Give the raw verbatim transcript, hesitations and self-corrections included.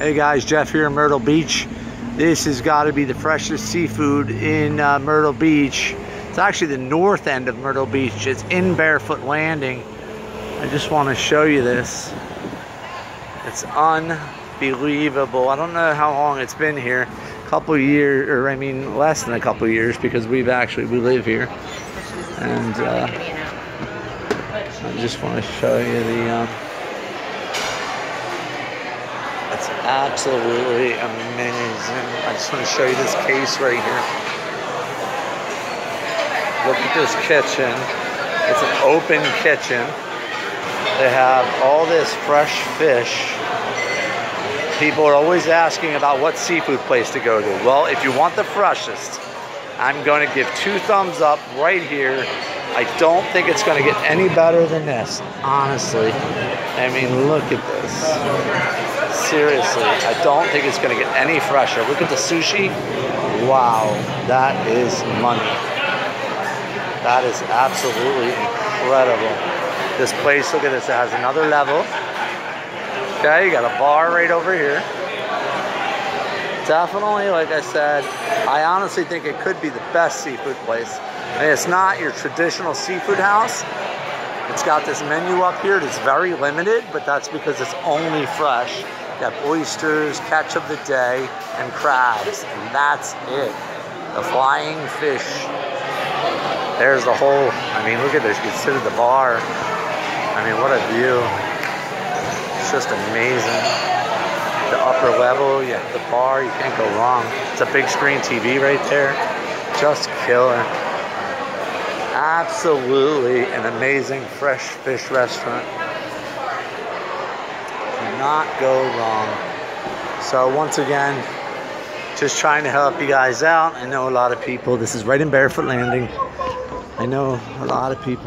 Hey guys, Jeff here in Myrtle Beach. This has got to be the freshest seafood in uh, Myrtle Beach. It's actually the north end of Myrtle Beach. It's in Barefoot Landing. I just want to show you this. It's unbelievable. I don't know how long it's been here. A couple years, or I mean less than a couple years, because we've actually, we live here. And uh, I just want to show you the... Uh, It's absolutely amazing. I just want to show you this case right here. Look at this kitchen. It's an open kitchen. They have all this fresh fish. People are always asking about what seafood place to go to. Well, if you want the freshest, I'm going to give two thumbs up right here. I don't think it's going to get any better than this, honestly. I mean, look at this. Seriously, I don't think it's going to get any fresher. Look at the sushi. Wow, that is money. That is absolutely incredible. This place, look at this, it has another level. Okay, you got a bar right over here. Definitely, like I said, I honestly think it could be the best seafood place. I mean, it's not your traditional seafood house. It's got this menu up here that's very limited, but that's because it's only fresh. You have oysters, catch of the day, and crabs, and that's it. The Flying Fish. There's the whole, I mean, look at this. You can sit at the bar. I mean, what a view. It's just amazing. The upper level, you have the bar, you can't go wrong. It's a big screen T V right there. Just killer. Absolutely an amazing fresh fish restaurant. Cannot go wrong. So once again, just trying to help you guys out. I know a lot of people, this is right in Barefoot Landing. I know a lot of people.